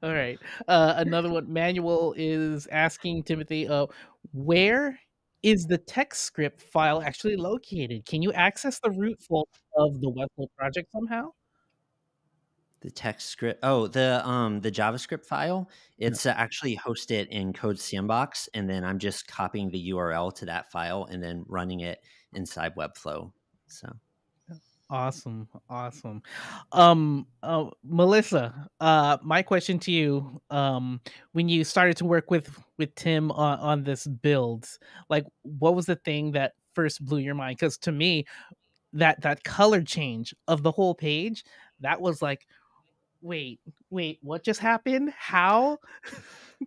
All right. Another one. Manuel is asking Timothy, where is the text script file actually located? Can you access the root folder of the Webflow project somehow? The text script. Oh, the JavaScript file. It's actually hosted in Code Sandbox, and then I'm just copying the URL to that file and then running it inside Webflow. So, awesome. Melissa, my question to you: when you started to work with Tim on this build, like, what was the thing that first blew your mind? Because to me, that color change of the whole page, that was like, Wait, what just happened? How?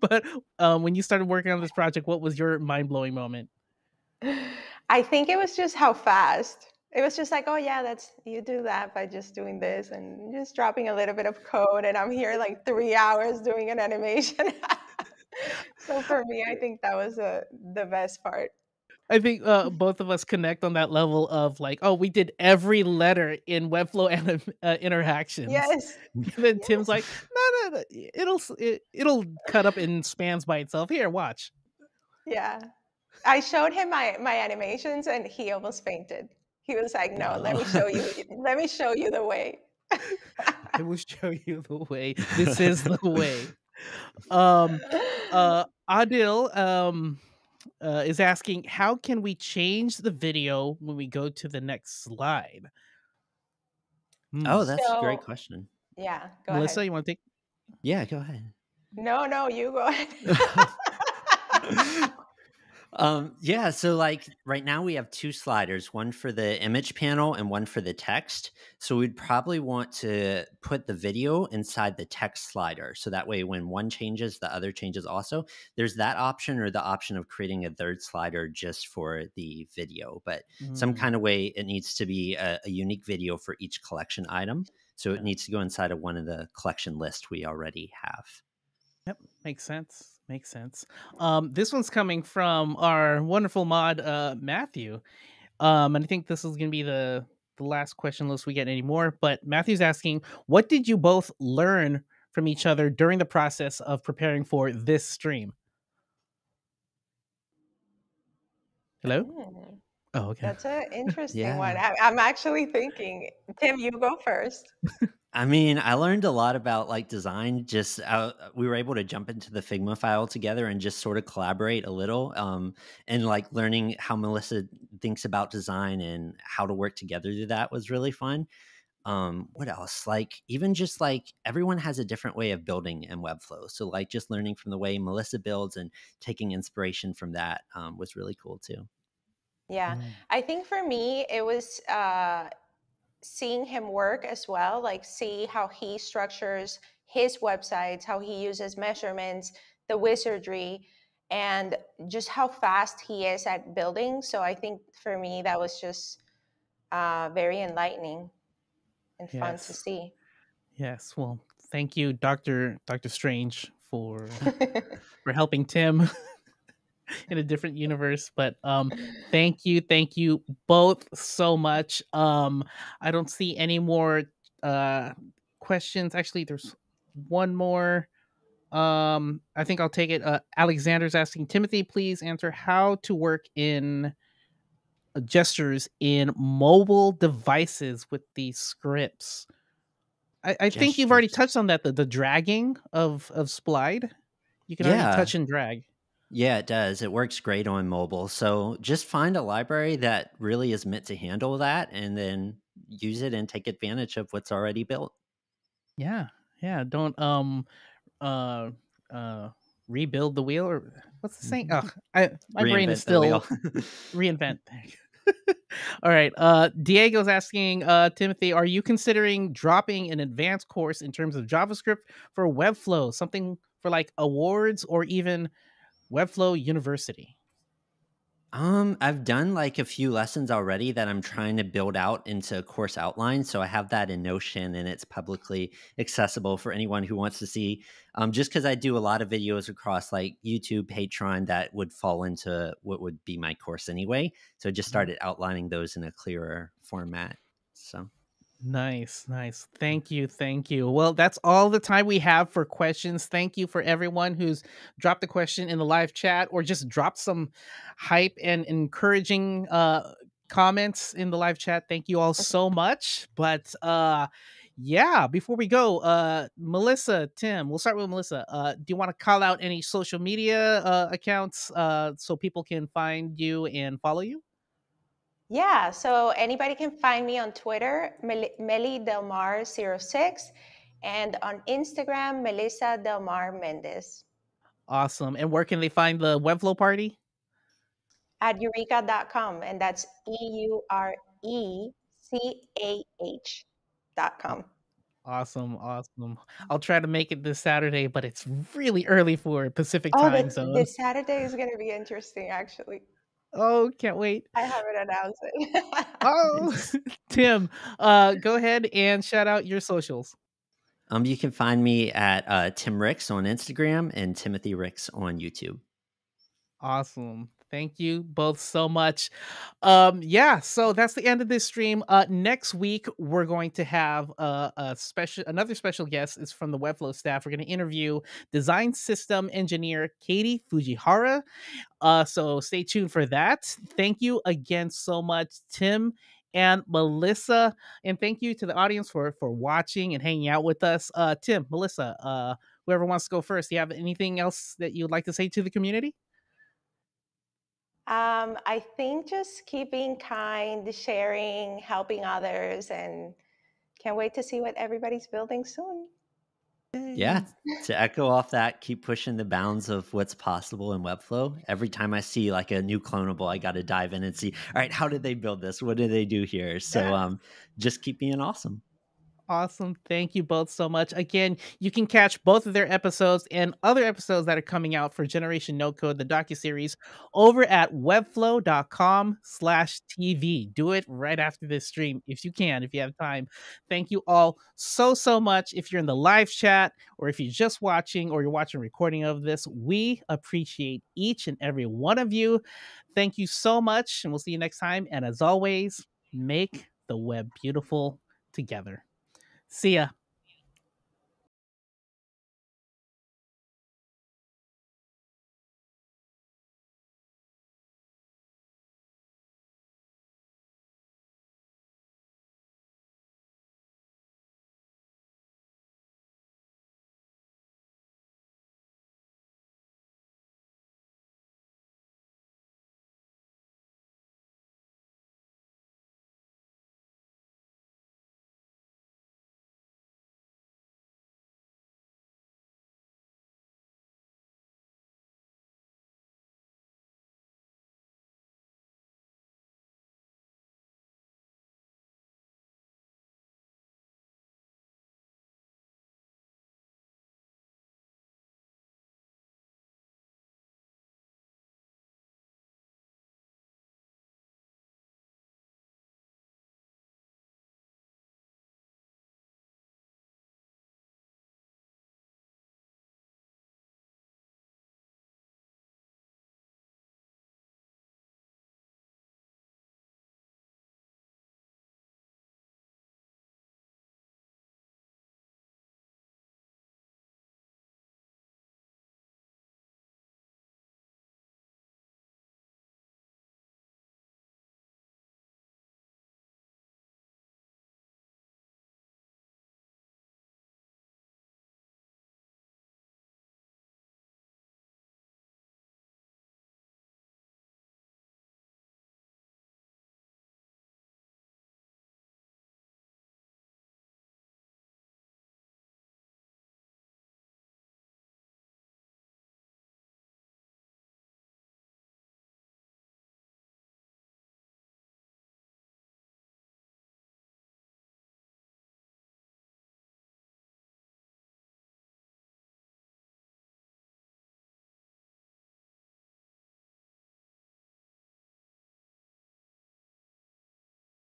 But when you started working on this project, what was your mind-blowing moment? I think it was just how fast. It was just like, oh yeah, you do that by just doing this and just dropping a little bit of code, and I'm here like 3 hours doing an animation. So for me, I think that was the best part. I think both of us connect on that level of like, oh, we did every letter in Webflow interactions. Yes. And then yes. Tim's like, no, it'll cut up in spans by itself. Here, watch. Yeah, I showed him my animations, and he almost fainted. He was like, no, let me show you. Let me show you the way. I will show you the way. This is the way. Adil. Is asking, how can we change the video when we go to the next slide? Oh, that's a great question. Yeah, go ahead. Melissa, you want to take? Yeah, go ahead. No, you go ahead. Yeah, so like right now we have two sliders, one for the image panel and one for the text. So we'd probably want to put the video inside the text slider. So that way when one changes, the other changes also. There's that option or the option of creating a third slider just for the video. But some kind of way it needs to be a unique video for each collection item. So it needs to go inside of one of the collection lists we already have. Yep, makes sense. Makes sense. This one's coming from our wonderful mod, Matthew. And I think this is going to be the last question, unless we get any more. But Matthew's asking, what did you both learn from each other during the process of preparing for this stream? Hello? Oh, okay. That's an interesting one. I'm actually thinking, Tim, you go first. I mean, I learned a lot about like design. Just we were able to jump into the Figma file together and just sort of collaborate a little, and like learning how Melissa thinks about design and how to work together through that was really fun. What else? Like even just like everyone has a different way of building in Webflow. So like just learning from the way Melissa builds and taking inspiration from that was really cool too. Yeah, I think for me, it was seeing him work as well, like see how he structures his websites, how he uses measurements, the wizardry, and just how fast he is at building. So I think for me, that was just very enlightening and fun to see. Yes, well, thank you, Dr. Strange, for helping Tim in a different universe. But thank you both so much. I don't see any more questions. Actually, there's one more. I think I'll take it. Alexander's asking, Timothy, please answer how to work in gestures in mobile devices with these scripts. I think you've already touched on that, the dragging of Splide. You can already touch and drag. Yeah, it does. It works great on mobile. So just find a library that really is meant to handle that and then use it and take advantage of what's already built. Yeah. Yeah. Don't rebuild the wheel, or what's the saying? Oh, my brain is still reinvent. All right. Diego's asking, Timothy, are you considering dropping an advanced course in terms of JavaScript for Webflow, something for like awards or even Webflow University? I've done like a few lessons already that I'm trying to build out into a course outline. So I have that in Notion and it's publicly accessible for anyone who wants to see. Just because I do a lot of videos across like YouTube, Patreon, that would fall into what would be my course anyway. So I just started outlining those in a clearer format. So Nice. Thank you. Well, that's all the time we have for questions. Thank you for everyone who's dropped a question in the live chat or just dropped some hype and encouraging comments in the live chat. Thank you all so much. But yeah, before we go, Melissa, Tim, we'll start with Melissa. Do you want to call out any social media accounts so people can find you and follow you? Yeah, so anybody can find me on Twitter, MeliDelmar06, and on Instagram, Melissa Delmar Mendez. Awesome. And where can they find the Webflow Party? At Eureka.com, and that's EURECAH.com. Awesome. I'll try to make it this Saturday, but it's really early for Pacific time zone. This Saturday is going to be interesting, actually. Oh, can't wait. I haven't announced it. Tim, go ahead and shout out your socials. You can find me at Tim Ricks on Instagram and Timothy Ricks on YouTube. Awesome. Thank you both so much. Yeah, so that's the end of this stream. Next week, we're going to have another special guest. It's from the Webflow staff. We're going to interview design system engineer Katie Fujihara. So stay tuned for that. Thank you again so much, Tim and Melissa. And thank you to the audience for watching and hanging out with us. Tim, Melissa, whoever wants to go first, do you have anything else that you'd like to say to the community? I think just keep being kind, sharing, helping others, and can't wait to see what everybody's building soon. Yeah, to echo off that, keep pushing the bounds of what's possible in Webflow. Every time I see like a new clonable, I got to dive in and see, all right, how did they build this? What do they do here? So just keep being awesome. Awesome. Thank you both so much. Again, you can catch both of their episodes and other episodes that are coming out for Generation No Code, the docuseries, over at webflow.com/TV. Do it right after this stream if you can, if you have time. Thank you all so, so much. If you're in the live chat or if you're just watching or you're watching a recording of this, we appreciate each and every one of you. Thank you so much, and we'll see you next time. And as always, make the web beautiful together. See ya.